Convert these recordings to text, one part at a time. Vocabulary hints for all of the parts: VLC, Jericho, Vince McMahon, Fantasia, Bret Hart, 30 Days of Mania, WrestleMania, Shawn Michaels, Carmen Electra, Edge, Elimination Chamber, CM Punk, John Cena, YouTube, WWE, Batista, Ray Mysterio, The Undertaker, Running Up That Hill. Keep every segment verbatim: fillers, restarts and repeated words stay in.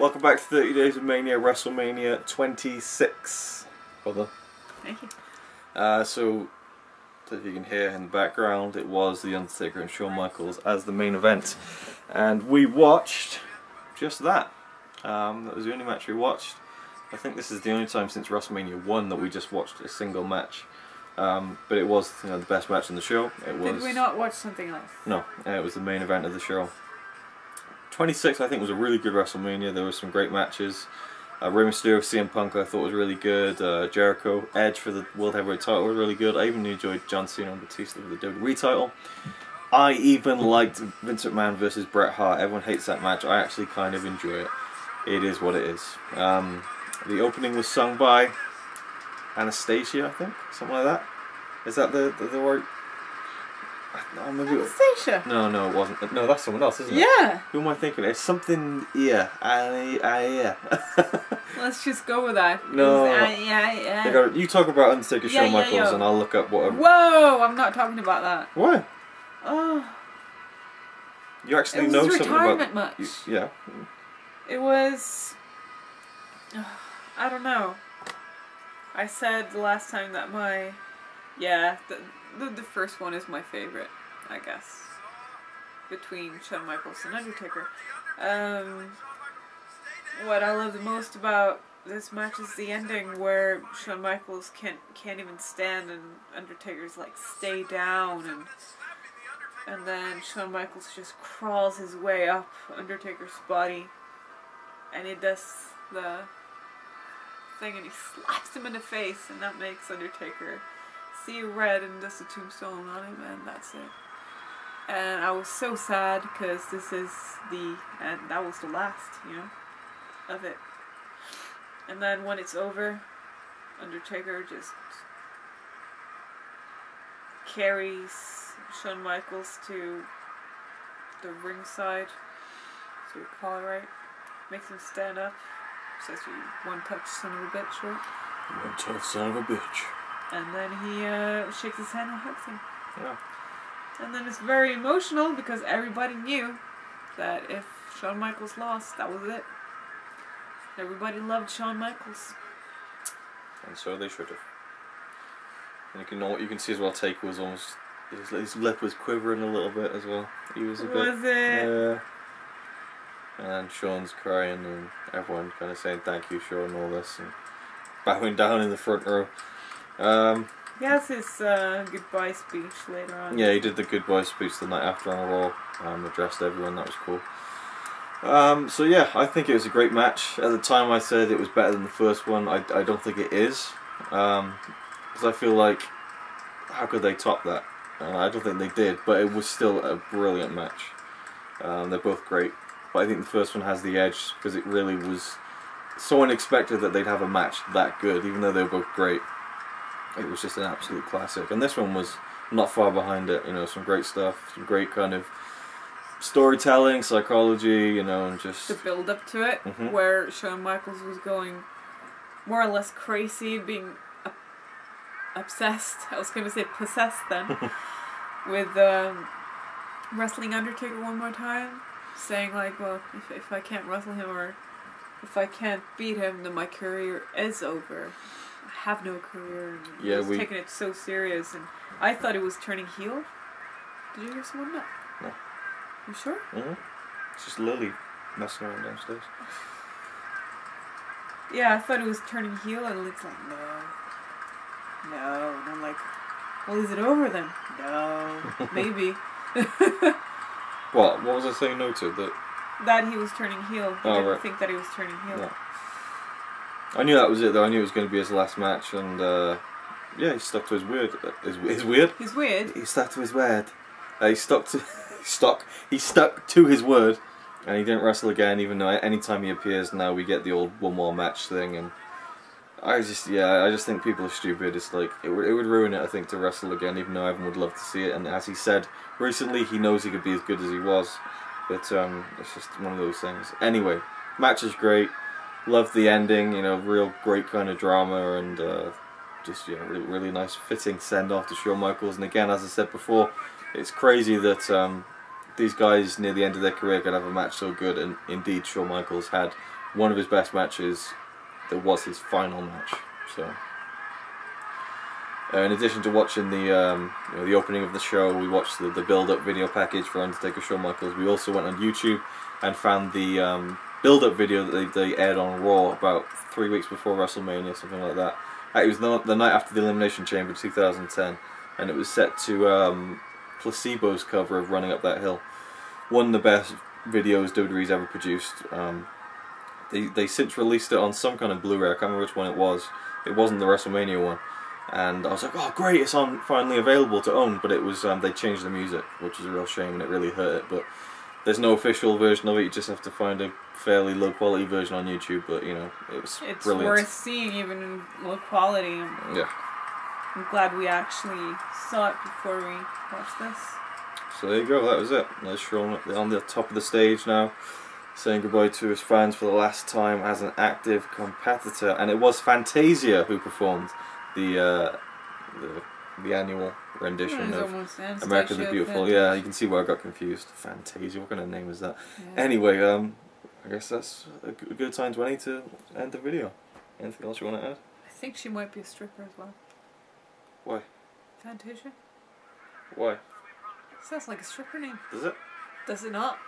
Welcome back to thirty Days of Mania, WrestleMania twenty-six. Well done. Thank you. Uh, so, if you can hear in the background, it was The Undertaker and Shawn Michaels as the main event. And we watched just that. Um, that was the only match we watched. I think this is the only time since WrestleMania one that we just watched a single match. Um, but it was, you know, the best match in the show. It was. Did we not watch something else? No, it was the main event of the show. twenty-six, I think, was a really good WrestleMania. There were some great matches. Uh, Ray Mysterio, C M Punk, I thought was really good. Uh, Jericho, Edge for the World Heavyweight title was really good. I even enjoyed John Cena and Batista for the W W E title. I even liked Vince McMahon versus Bret Hart. Everyone hates that match. I actually kind of enjoy it. It is what it is. Um, the opening was sung by Anastasia, I think, something like that. Is that the the, the right? No, maybe Anastasia. It, no, no, it wasn't. No, that's someone else, isn't it? Yeah. Who am I thinking of? It's something. Yeah, I, I yeah. Let's just go with that. No. I, yeah, yeah. Gotta, you talk about Undertaker, yeah, Shawn Michaels, yeah, yeah. And I'll look up what. I'm... Whoa! I'm not talking about that. Why? Oh. You actually know something about. It was retirement match. You, yeah. It was. Oh, I don't know. I said the last time that my, yeah, the, the, the first one is my favourite, I guess, between Shawn Michaels and Undertaker. Um, what I love the most about this match is the ending where Shawn Michaels can't, can't even stand and Undertaker's like, stay down, and and then Shawn Michaels just crawls his way up Undertaker's body, and he does the thing and he slaps him in the face, and that makes Undertaker see red and does a tombstone on him, and that's it. And I was so sad because this is the and that was the last, you know, of it. And then when it's over, Undertaker just carries Shawn Michaels to the ringside, so you call it right, makes him stand up. Says you one tough son of a bitch, right? One tough son of a bitch. And then he uh, shakes his hand and hugs him. Yeah. And then it's very emotional because everybody knew that if Shawn Michaels lost, that was it. Everybody loved Shawn Michaels. And so they should have. And you can know, you can see as well, Taker was almost, his, his lip was quivering a little bit as well. He was a was bit. Was it? Yeah. And Shawn's crying and everyone kind of saying thank you, Shawn, and all this, and bowing down in the front row. Um, he has his uh, goodbye speech later on. Yeah, he did the goodbye speech the night after on Raw, um, addressed everyone, that was cool. Um, so yeah, I think it was a great match. At the time I said it was better than the first one. I, I don't think it is, because um, I feel like, how could they top that? Uh, I don't think they did, but it was still a brilliant match. Um, they're both great. But I think the first one has the edge because it really was so unexpected that they'd have a match that good, even though they were both great. It was just an absolute classic. And this one was not far behind it, you know, some great stuff, some great kind of storytelling, psychology, you know, and just... the build-up to it, mm-hmm. where Shawn Michaels was going more or less crazy, being obsessed, I was going to say possessed then, with um, wrestling Undertaker one more time. Saying like, well, if, if I can't wrestle him or if I can't beat him, then my career is over. I have no career. And yeah, we taking it so serious, and I thought it was turning heel. Did you hear someone? No. No. You sure? Mm-hmm. It's just Lily messing around downstairs. Yeah, I thought it was turning heel, and it's like no, no, and I'm like, well, is it over then? No, maybe. What? What was I saying no to? That that he was turning heel. I oh, didn't right. think that he was turning heel. No. I knew that was it though. I knew it was going to be his last match, and uh, yeah, he stuck to his weird. His, his weird. His weird. He stuck to his word. Uh, he stuck to stuck. He stuck to his word, and he didn't wrestle again. Even though any time he appears now, we get the old one more match thing, and I just yeah, I just think people are stupid. It's like it would it would ruin it, I think, to wrestle again. Even though everyone would love to see it, and as he said recently, he knows he could be as good as he was, but um, it's just one of those things. Anyway, match is great. Loved the ending. You know, real great kind of drama, and uh, just yeah, really, really nice fitting send off to Shawn Michaels. And again, as I said before, it's crazy that um, these guys near the end of their career could have a match so good, and indeed Shawn Michaels had one of his best matches that was his final match. So, uh, in addition to watching the um, you know, the opening of the show, we watched the, the build-up video package for Undertaker Shawn Michaels. We also went on YouTube and found the um, build-up video that they, they aired on Raw about three weeks before WrestleMania, something like that. It was the, the night after the Elimination Chamber two thousand ten, and it was set to um, Placebo's cover of Running Up That Hill. One of the best videos W W E's ever produced. Um, they, they since released it on some kind of Blu-ray, I can't remember which one it was. It wasn't the WrestleMania one. And I was like, oh great, it's on finally available to own, but it was um, they changed the music, which is a real shame and it really hurt it. But there's no official version of it, you just have to find a fairly low quality version on YouTube, but you know, it was it's brilliant. It's worth seeing even in low quality. Yeah. I'm glad we actually saw it before we watched this. So there you go, that was it. There's Shawn on the top of the stage now, saying goodbye to his fans for the last time as an active competitor. And it was Fantasia who performed the uh, the, the annual rendition of America the Beautiful. Yeah, you can see where I got confused. Fantasia, what kind of name is that? Yeah. Anyway, um, I guess that's a good time to end to end the video. Anything else you want to add? I think she might be a stripper as well. Why? Fantasia. Why? Sounds like a stripper name. Does it? Does it not?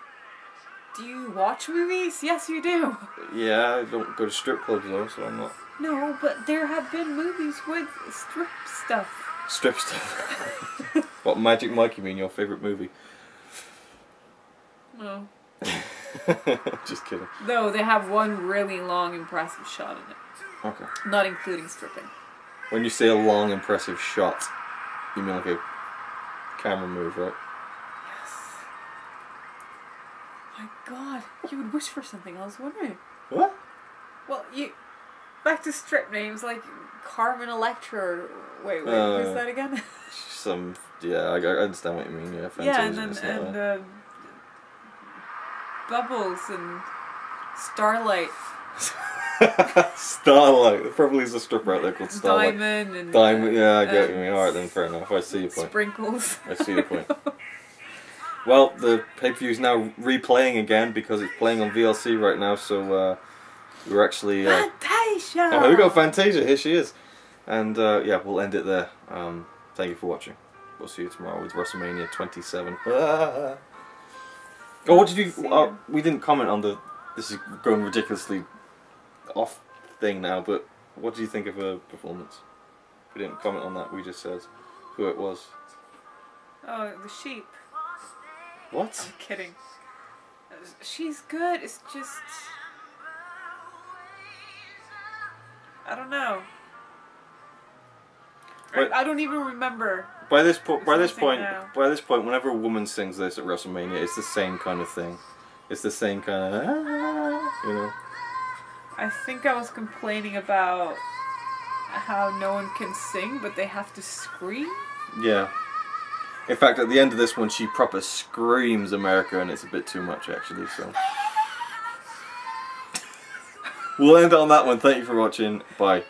Do you watch movies? Yes, you do. Yeah, I don't go to strip clubs though, so I'm not. No, but there have been movies with strip stuff. Strip stuff. What, Magic Mike you mean, your favourite movie? No. Just kidding. Though they have one really long, impressive shot in it. Okay. Not including stripping. When you say a long, impressive shot, you mean like a camera move, right? Yes. My God, you would wish for something. I was wondering. What? Well, you back to strip names like Carmen Electra. Wait, wait, uh, who's that again? Some, yeah, I, I understand what you mean. Yeah, Fantasia, yeah, and then, and uh, Bubbles and Starlight. Starlight. There probably is a stripper out there called Starlight. Diamond and Diamond. Yeah, I get what you mean. Alright then, fair enough. I see your point. Sprinkles. I see your point. Well, the pay-per-view is now replaying again because it's playing on V L C right now. So uh, we're actually uh, Fantasia. Oh, we got Fantasia. Here she is. And uh, yeah, we'll end it there. Um, thank you for watching. We'll see you tomorrow with WrestleMania twenty-seven. Ah. Oh, what did you? Uh, we didn't comment on the. This is going ridiculously off thing now, but what do you think of her performance? We didn't comment on that, we just said who it was. Oh, it was Sheep. What? I'm kidding. She's good, it's just... I don't know. But I don't even remember. By this, po by this point, now. by this point, whenever a woman sings this at WrestleMania, it's the same kind of thing. It's the same kind of... Ah, you know. I think I was complaining about how no one can sing, but they have to scream. Yeah. In fact, at the end of this one, she proper screams America, and it's a bit too much, actually, so... We'll end on that one. Thank you for watching. Bye.